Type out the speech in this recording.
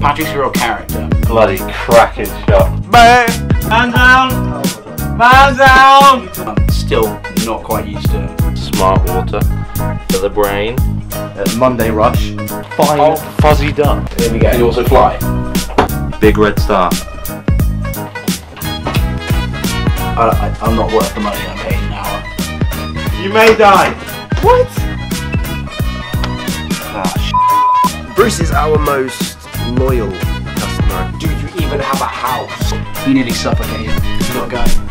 Patrick's a real character. Bloody cracking shot. Bang! Man down! Man down! I'm still not quite used to it. Smart water for the brain. Monday rush. Fine fuzzy duck. There we go. Can also fly. Big red star. I'm not worth the money I'm paying now. You may die. What? Ah, shit. Bruce is our most loyal customer. Do you even have a house? You nearly suffocated. You've got to go.